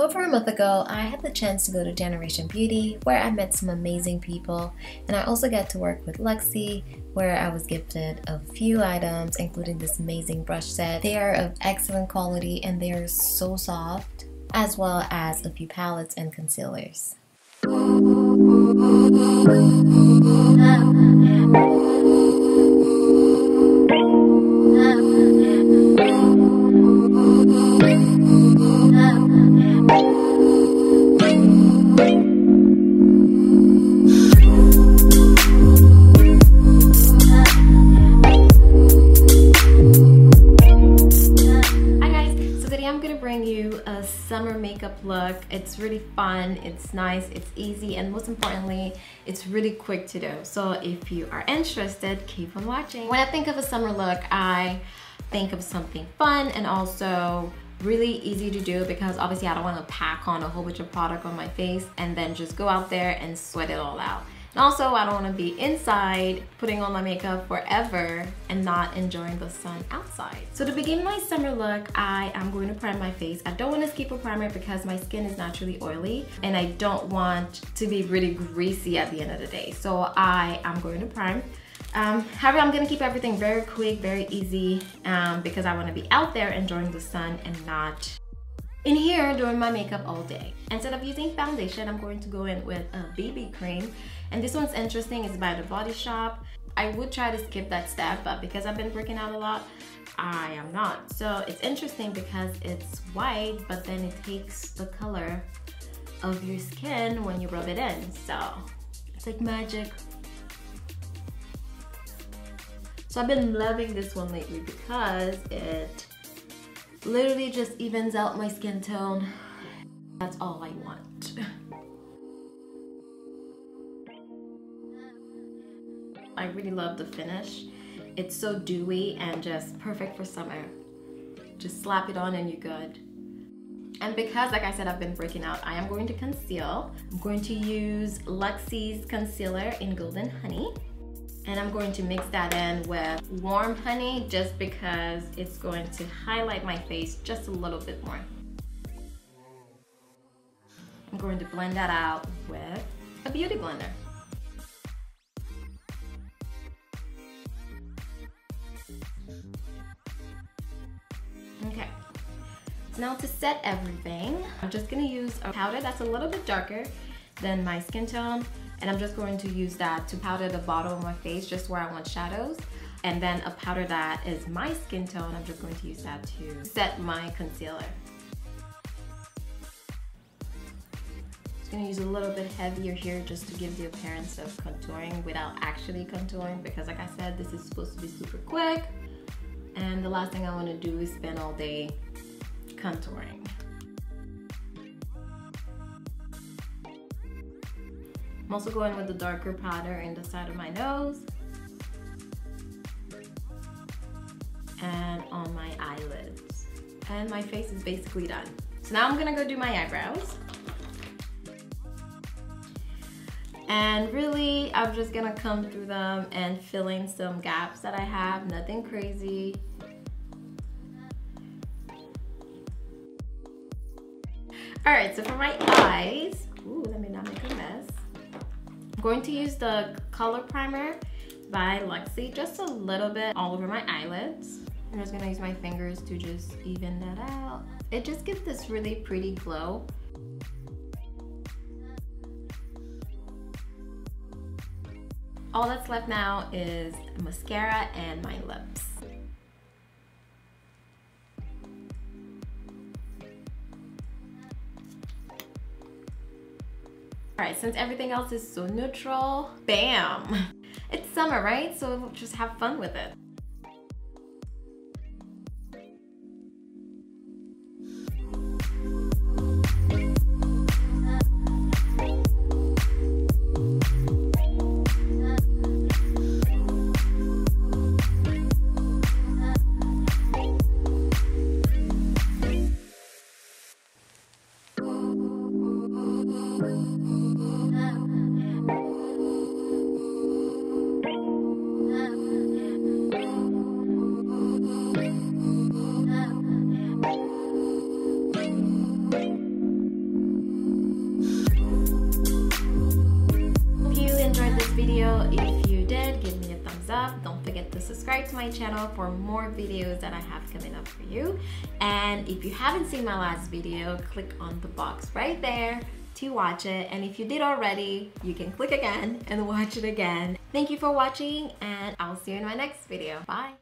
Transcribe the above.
So over a month ago, I had the chance to go to Generation Beauty, where I met some amazing people, and I also got to work with Luxie, where I was gifted a few items, including this amazing brush set. They are of excellent quality and they are so soft, as well as a few palettes and concealers. Summer makeup look. It's really fun, it's nice, it's easy, and most importantly, it's really quick to do. So if you are interested, keep on watching. When I think of a summer look, I think of something fun and also really easy to do, because obviously I don't want to pack on a whole bunch of product on my face and then just go out there and sweat it all out. And also, I don't want to be inside putting on my makeup forever and not enjoying the sun outside. So to begin my summer look, I am going to prime my face. I don't want to skip a primer because my skin is naturally oily and I don't want to be really greasy at the end of the day. So I am going to prime. However, I'm going to keep everything very quick, very easy, because I want to be out there enjoying the sun and not in here doing my makeup all day. Instead of using foundation, I'm going to go in with a BB cream, and this one's interesting, it's by The Body Shop. I would try to skip that step, but because I've been working out a lot, I am not. So it's interesting because it's white, but then it takes the color of your skin when you rub it in, so it's like magic. So I've been loving this one lately because it literally just evens out my skin tone. That's all I want. I really love the finish. It's so dewy and just perfect for summer. Just slap it on and you're good. And because, like I said, I've been breaking out, I am going to conceal. I'm going to use Luxie's concealer in Golden Honey. And I'm going to mix that in with warm honey just because it's going to highlight my face just a little bit more. I'm going to blend that out with a beauty blender. Okay, so now to set everything, I'm just going to use a powder that's a little bit darker than my skin tone, and I'm just going to use that to powder the bottom of my face just where I want shadows. And then a powder that is my skin tone, I'm just going to use that to set my concealer. Just gonna use a little bit heavier here just to give the appearance of contouring without actually contouring, because like I said, this is supposed to be super quick and the last thing I want to do is spend all day contouring. I'm also going with the darker powder in the side of my nose and on my eyelids. And my face is basically done. So now I'm gonna go do my eyebrows. And really, I'm just gonna come through them and fill in some gaps that I have, nothing crazy. All right, so for my eyes, ooh, let me not make a mess. I'm going to use the color primer by Luxie just a little bit all over my eyelids. I'm just gonna use my fingers to just even that out. It just gives this really pretty glow. All that's left now is mascara and my lips. Alright, since everything else is so neutral, bam! It's summer, right? So just have fun with it. up. Don't forget to subscribe to my channel for more videos that I have coming up for you. And if you haven't seen my last video, click on the box right there to watch it. And if you did already, you can click again and watch it again. Thank you for watching, and I'll see you in my next video. Bye.